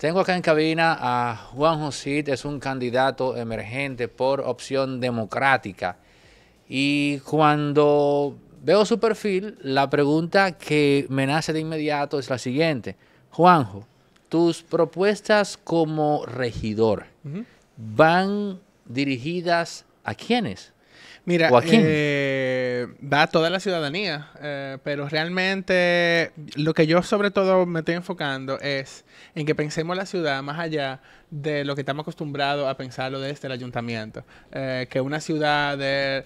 Tengo acá en cabina a Juanjo Cid, es un candidato emergente por Opción Democrática. Y cuando veo su perfil, la pregunta que me nace de inmediato es la siguiente. Juanjo, tus propuestas como regidor van dirigidas a quiénes. Mira, va a toda la ciudadanía, pero realmente lo que yo sobre todo me estoy enfocando es en que pensemos la ciudad más allá de lo que estamos acostumbrados a pensarlo desde el ayuntamiento. Que una ciudad de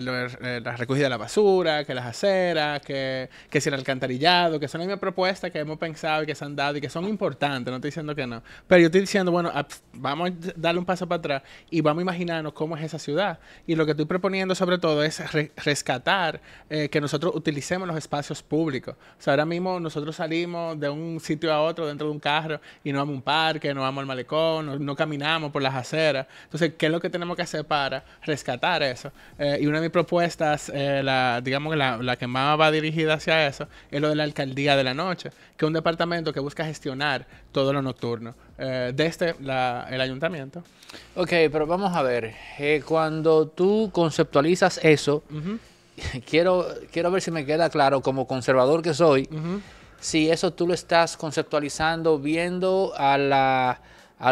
la recogida de la basura, que las aceras, que si el alcantarillado, que son las mismas propuestas que hemos pensado y que se han dado y que son importantes, no estoy diciendo que no. Pero yo estoy diciendo, bueno, vamos a darle un paso para atrás y vamos a imaginarnos cómo es esa ciudad. Y lo que estoy proponiendo sobre todo es rescatar que nosotros utilicemos los espacios públicos. O sea, ahora mismo nosotros salimos de un sitio a otro dentro de un carro y no vamos a un parque, no vamos al malecón, no caminamos por las aceras. Entonces, ¿qué es lo que tenemos que hacer para rescatar eso? Y una de mis propuestas, digamos, la que más va dirigida hacia eso, es lo de la alcaldía de la noche, que es un departamento que busca gestionar todo lo nocturno desde el ayuntamiento. Ok, pero vamos a ver. Cuando tú conceptualizas eso, quiero ver si me queda claro, como conservador que soy, si eso tú lo estás conceptualizando viendo a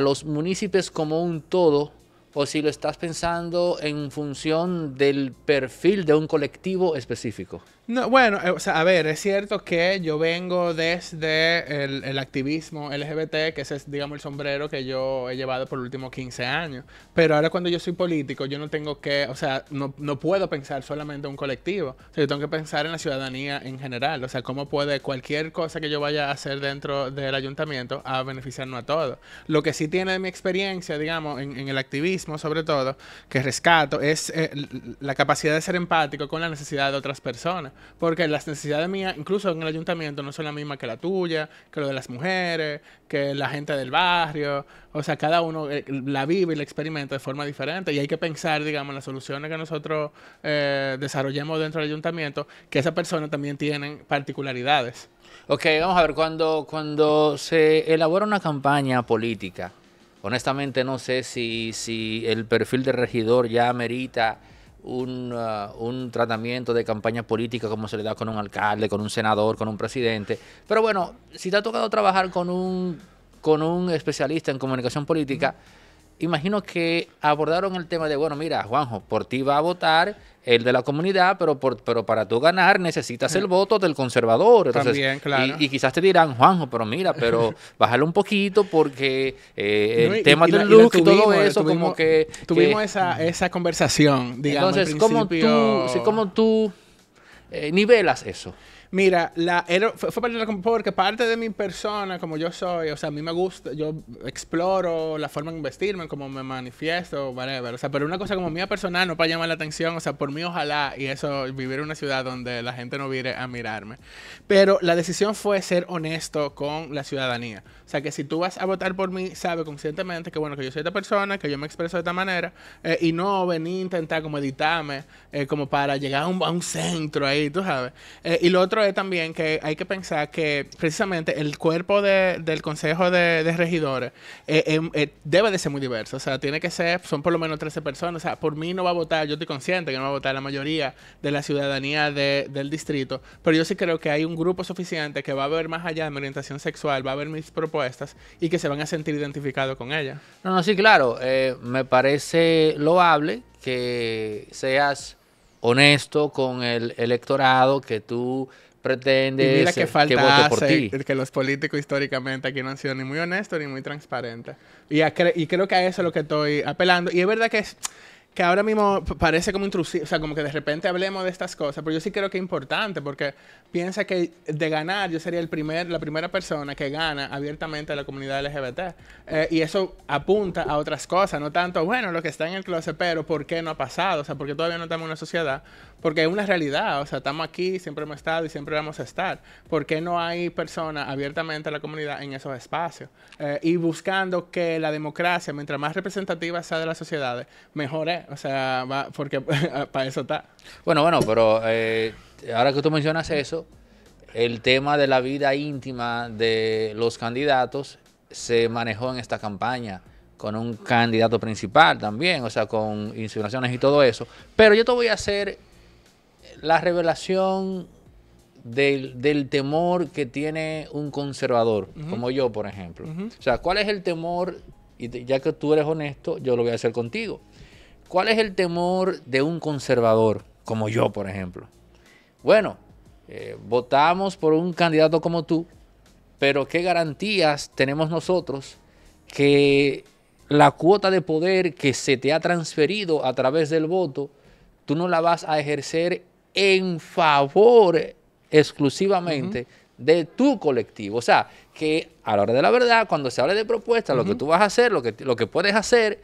los municipios como un todo, o si lo estás pensando en función del perfil de un colectivo específico. No, bueno, o sea, a ver, es cierto que yo vengo desde el activismo LGBT, que ese es, digamos, el sombrero que yo he llevado por los últimos 15 años. Pero ahora cuando yo soy político, yo no tengo que, o sea, no puedo pensar solamente en un colectivo. O sea, yo tengo que pensar en la ciudadanía en general. O sea, cómo puede cualquier cosa que yo vaya a hacer dentro del ayuntamiento a beneficiarnos a todos. Lo que sí tiene mi experiencia, digamos, en el activismo, sobre todo, que rescato, es la capacidad de ser empático con la necesidad de otras personas. Porque las necesidades mías, incluso en el ayuntamiento, no son las mismas que la tuya, que lo de las mujeres, que la gente del barrio. O sea, cada uno la vive y la experimenta de forma diferente. Y hay que pensar, digamos, las soluciones que nosotros desarrollemos dentro del ayuntamiento, que esas personas también tienen particularidades. Ok, vamos a ver, cuando se elabora una campaña política, honestamente no sé si el perfil de regidor ya amerita un tratamiento de campaña política como se le da con un alcalde, con un senador, con un presidente. Pero bueno, si te ha tocado trabajar con un especialista en comunicación política, imagino que abordaron el tema de, bueno, mira, Juanjo, por ti va a votar el de la comunidad, pero para tú ganar necesitas el voto del conservador. Entonces, también, claro. Y quizás te dirán, Juanjo, pero mira, pero bájale un poquito porque el tema del look y todo eso, como que... Tuvimos esa conversación, digamos. Entonces, ¿cómo tú nivelas eso? Mira, porque parte de mi persona, como yo soy, o sea, a mí me gusta, yo exploro la forma en vestirme, como me manifiesto, whatever. O sea, pero una cosa como mía personal, no para llamar la atención, o sea, por mí ojalá, y eso, vivir en una ciudad donde la gente no viene a mirarme. Pero la decisión fue ser honesto con la ciudadanía. O sea, que si tú vas a votar por mí, sabe conscientemente que, bueno, que yo soy esta persona, que yo me expreso de esta manera, y no venir a intentar como editarme, como para llegar a un centro ahí, tú sabes. Y lo otro también que hay que pensar que precisamente el cuerpo del Consejo de Regidores debe de ser muy diverso. O sea, tiene que ser, son por lo menos 13 personas. O sea, por mí no va a votar, yo estoy consciente que no va a votar la mayoría de la ciudadanía del distrito, pero yo sí creo que hay un grupo suficiente que va a ver más allá de mi orientación sexual, va a ver mis propuestas y que se van a sentir identificados con ella. No, sí, claro. Me parece loable que seas honesto con el electorado que tú pretendes, mira que falta que vote por ti. Que los políticos históricamente aquí no han sido ni muy honestos ni muy transparentes. Y creo que a eso es lo que estoy apelando. Y es verdad que ahora mismo parece como intrusivo, o sea, como que de repente hablemos de estas cosas, pero yo sí creo que es importante, porque piensa que de ganar yo sería la primera persona que gana abiertamente a la comunidad LGBT. Y eso apunta a otras cosas, no tanto, bueno, lo que está en el closet, pero ¿por qué no ha pasado? O sea, ¿por qué todavía no estamos en una sociedad? Porque es una realidad, o sea, estamos aquí, siempre hemos estado y siempre vamos a estar. ¿Por qué no hay personas abiertamente a la comunidad en esos espacios? Y buscando que la democracia, mientras más representativa sea de las sociedades, mejore. O sea, porque para eso está. Bueno, pero ahora que tú mencionas eso, el tema de la vida íntima de los candidatos se manejó en esta campaña con un candidato principal también, o sea, con insinuaciones y todo eso. Pero yo te voy a hacer la revelación del temor que tiene un conservador, como yo, por ejemplo. O sea, ¿cuál es el temor? Y ya que tú eres honesto, yo lo voy a hacer contigo. ¿Cuál es el temor de un conservador, como yo, por ejemplo? Bueno, votamos por un candidato como tú, pero ¿qué garantías tenemos nosotros que la cuota de poder que se te ha transferido a través del voto, tú no la vas a ejercer en favor exclusivamente de tu colectivo? O sea, que a la hora de la verdad, cuando se hable de propuestas, lo que tú vas a hacer, lo que puedes hacer,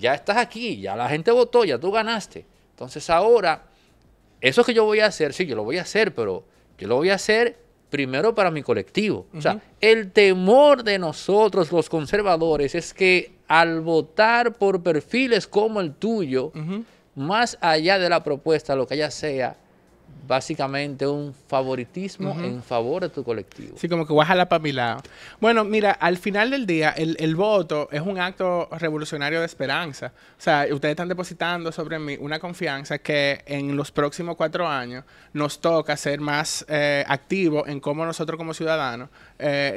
ya estás aquí, ya la gente votó, ya tú ganaste. Entonces ahora, eso que yo voy a hacer, sí, yo lo voy a hacer, pero yo lo voy a hacer primero para mi colectivo. O sea, el temor de nosotros los conservadores es que al votar por perfiles como el tuyo, más allá de la propuesta, lo que ella sea, básicamente un favoritismo en favor de tu colectivo. Sí, como que guájala para mi lado. Bueno, mira, al final del día, el voto es un acto revolucionario de esperanza. O sea, ustedes están depositando sobre mí una confianza que en los próximos 4 años nos toca ser más activos en cómo nosotros como ciudadanos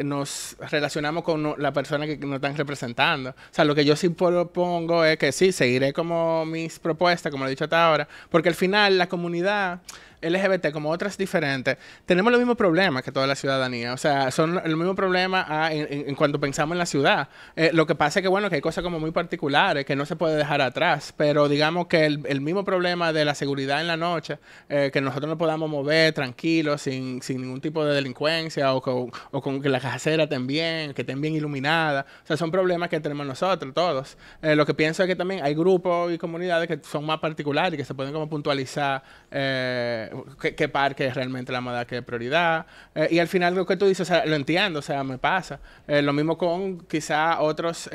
nos relacionamos con la persona que nos están representando. O sea, lo que yo sí propongo es que sí, seguiré como mis propuestas, como lo he dicho hasta ahora, porque al final la comunidad LGBT, como otras diferentes, tenemos los mismos problemas que toda la ciudadanía. O sea, son el mismo problema en cuanto pensamos en la ciudad. Lo que pasa es que, bueno, que hay cosas como muy particulares que no se puede dejar atrás, pero digamos que el mismo problema de la seguridad en la noche, que nosotros no podamos mover tranquilos, sin ningún tipo de delincuencia, o con que las aceras estén bien, que estén bien iluminadas. O sea, son problemas que tenemos nosotros, todos. Lo que pienso es que también hay grupos y comunidades que son más particulares y que se pueden como puntualizar qué parque es realmente la moda que prioridad. Y al final lo que tú dices, o sea, lo entiendo, o sea, me pasa. Lo mismo con quizá otros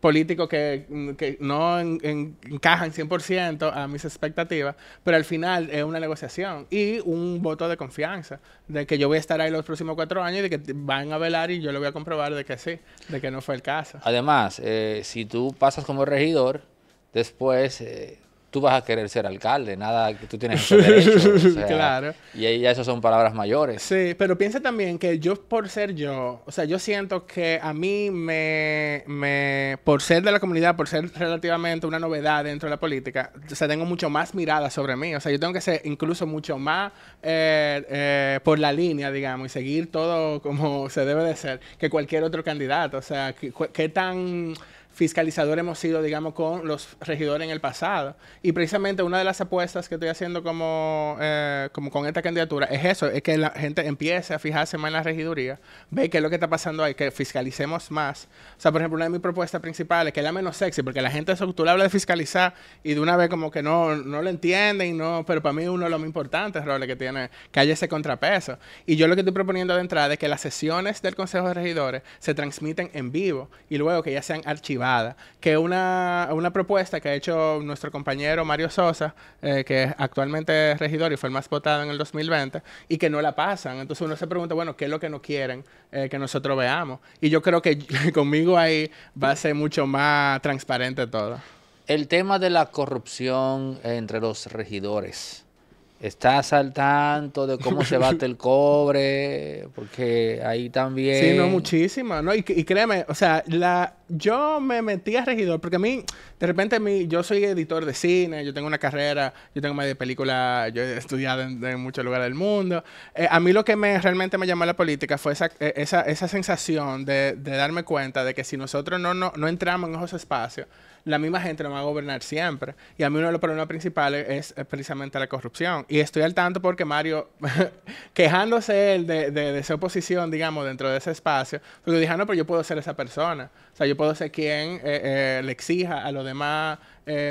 políticos que no encajan 100% a mis expectativas, pero al final es una negociación y un voto de confianza, de que yo voy a estar ahí los próximos 4 años y de que van a velar y yo lo voy a comprobar de que sí, de que no fue el caso. Además, si tú pasas como regidor, después tú vas a querer ser alcalde, nada, tú tienes ese derecho. O sea, claro. Y ahí ya esas son palabras mayores. Sí, pero piensa también que yo, por ser yo, o sea, yo siento que a mí por ser de la comunidad, por ser relativamente una novedad dentro de la política, o sea, tengo mucho más mirada sobre mí. O sea, yo tengo que ser incluso mucho más por la línea, digamos, y seguir todo como se debe de ser, que cualquier otro candidato. O sea, qué tan fiscalizador hemos sido, digamos, con los regidores en el pasado. Y precisamente una de las apuestas que estoy haciendo como con esta candidatura es eso, es que la gente empiece a fijarse más en la regiduría, ve qué es lo que está pasando ahí, que fiscalicemos más. O sea, por ejemplo, una de mis propuestas principales, que es la menos sexy, porque la gente, tú le hablas de fiscalizar y de una vez como que no lo entienden, no, pero para mí uno de los más importantes roles que tiene, que haya ese contrapeso. Y yo lo que estoy proponiendo de entrada es que las sesiones del Consejo de Regidores se transmiten en vivo y luego que ya sean archivadas. Que una propuesta que ha hecho nuestro compañero Mario Sosa, que actualmente es regidor y fue el más votado en el 2020, y que no la pasan. Entonces uno se pregunta, bueno, ¿qué es lo que no quieren que nosotros veamos? Y yo creo que conmigo ahí va a ser mucho más transparente todo. El tema de la corrupción entre los regidores. ¿Estás al tanto de cómo se bate el cobre? Porque ahí también... Sí, no, muchísima, ¿no? Y créeme, o sea, yo me metí a regidor porque a mí, de repente, yo soy editor de cine, yo tengo una carrera, yo tengo media de película, yo he estudiado en muchos lugares del mundo. A mí lo que realmente me llamó la política fue esa sensación de darme cuenta de que si nosotros no entramos en esos espacios, la misma gente nos va a gobernar siempre. Y a mí uno de los problemas principales es precisamente la corrupción. Y estoy al tanto porque Mario, quejándose él de esa oposición, digamos, dentro de ese espacio, pues yo dije, no, pero yo puedo ser esa persona. O sea, yo puedo ser quien le exija a los demás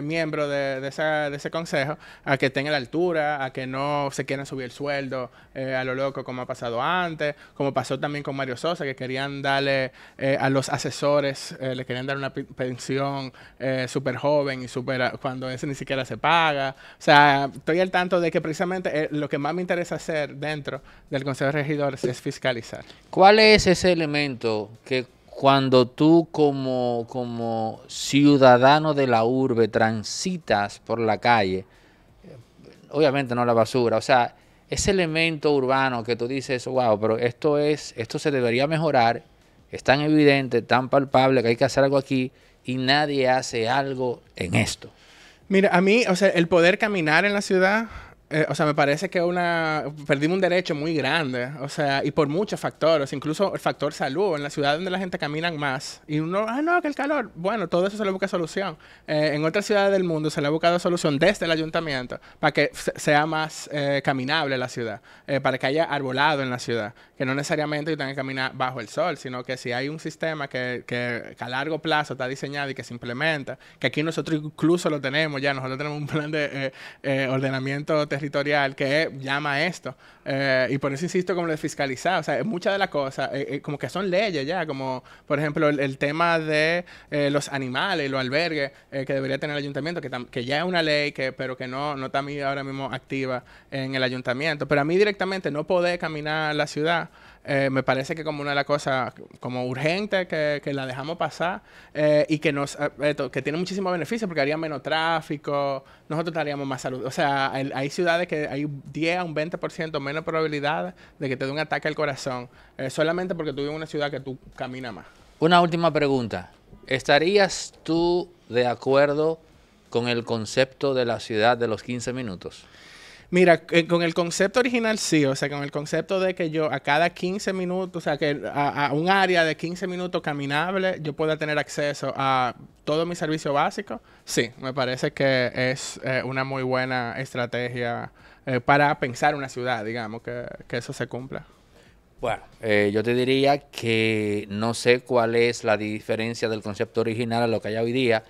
miembros de ese consejo a que tengan la altura, a que no se quieran subir el sueldo a lo loco como ha pasado antes, como pasó también con Mario Sosa, que querían darle a los asesores, le querían dar una pensión súper joven y súper cuando eso ni siquiera se paga. O sea, estoy al tanto de que precisamente lo que más me interesa hacer dentro del Consejo de Regidores es fiscalizar. ¿Cuál es ese elemento que cuando tú como ciudadano de la urbe transitas por la calle, obviamente no la basura, o sea, ese elemento urbano que tú dices, wow, pero esto se debería mejorar, es tan evidente, tan palpable que hay que hacer algo aquí y nadie hace algo en esto. Mira, a mí, o sea, el poder caminar en la ciudad, o sea, me parece que perdimos un derecho muy grande, o sea, y por muchos factores, incluso el factor salud, en la ciudad donde la gente camina más, y uno, ah, no, que el calor, bueno, todo eso se le busca solución. En otras ciudades del mundo se le ha buscado solución desde el ayuntamiento, para que sea más caminable la ciudad, para que haya arbolado en la ciudad, que no necesariamente tengan que caminar bajo el sol, sino que si hay un sistema que a largo plazo está diseñado y que se implementa, que aquí nosotros incluso lo tenemos ya, nosotros tenemos un plan de ordenamiento territorial que llama esto. Y por eso insisto como lo de fiscalizar. O sea, muchas de las cosas, como que son leyes ya, como por ejemplo el tema de los animales y los albergues que debería tener el ayuntamiento, que ya es una ley, pero que no está ahora mismo activa en el ayuntamiento. Pero a mí directamente no poder caminar la ciudad, me parece que como una de las cosas como urgente que la dejamos pasar y que que tiene muchísimos beneficios porque haría menos tráfico, nosotros estaríamos más salud. O sea, hay ciudades que hay 10 a un 20% menos probabilidad de que te dé un ataque al corazón solamente porque tú vives en una ciudad que tú caminas más. Una última pregunta. ¿Estarías tú de acuerdo con el concepto de la ciudad de los 15 minutos? Mira, con el concepto original sí, o sea, con el concepto de que yo a cada 15 minutos, o sea, que a un área de 15 minutos caminable yo pueda tener acceso a todo mi servicio básico, sí, me parece que es una muy buena estrategia para pensar una ciudad, digamos, que eso se cumpla. Bueno, yo te diría que no sé cuál es la diferencia del concepto original a lo que hay hoy día.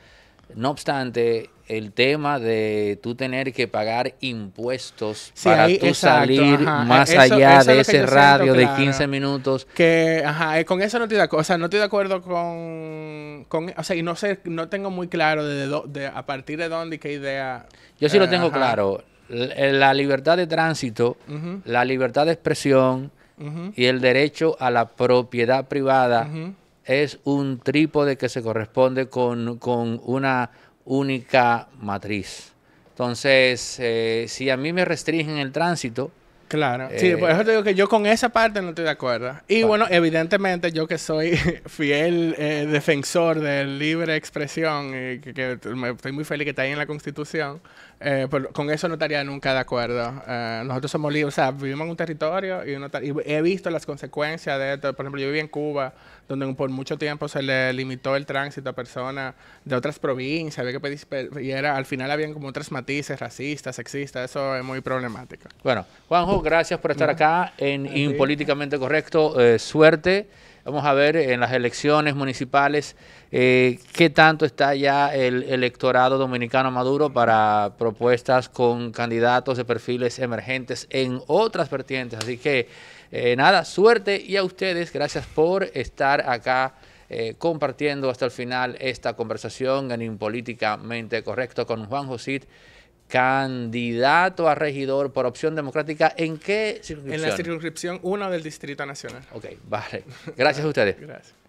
No obstante, el tema de tú tener que pagar impuestos para tú salir más allá de ese radio de 15 minutos. Que, ajá, con eso no estoy de acuerdo. O sea, no estoy de acuerdo con o sea, y no sé, no tengo muy claro de a partir de dónde y qué idea. Yo sí lo tengo claro. La libertad de tránsito, la libertad de expresión y el derecho a la propiedad privada es un trípode que se corresponde con una única matriz. Entonces, si a mí me restringen el tránsito... Claro. Sí, por eso te digo que yo con esa parte no estoy de acuerdo. Y bueno, evidentemente yo que soy fiel defensor de libre expresión, y que estoy muy feliz que está ahí en la Constitución, con eso no estaría nunca de acuerdo. Nosotros somos libres, o sea, vivimos en un territorio y he visto las consecuencias de esto. Por ejemplo, yo viví en Cuba, donde por mucho tiempo se le limitó el tránsito a personas de otras provincias, había que pedir, y al final habían como otros matices racistas, sexistas, eso es muy problemático. Bueno, Juanjo, gracias por estar acá en Impolíticamente Correcto, suerte. Vamos a ver en las elecciones municipales qué tanto está ya el electorado dominicano maduro para propuestas con candidatos de perfiles emergentes en otras vertientes. Así que nada, suerte y a ustedes, gracias por estar acá compartiendo hasta el final esta conversación en Impolíticamente Correcto con Juanjo Cid, candidato a regidor por Opción Democrática. ¿En qué circunscripción? En la circunscripción 1 del Distrito Nacional. Ok, vale. Gracias a ustedes. Gracias.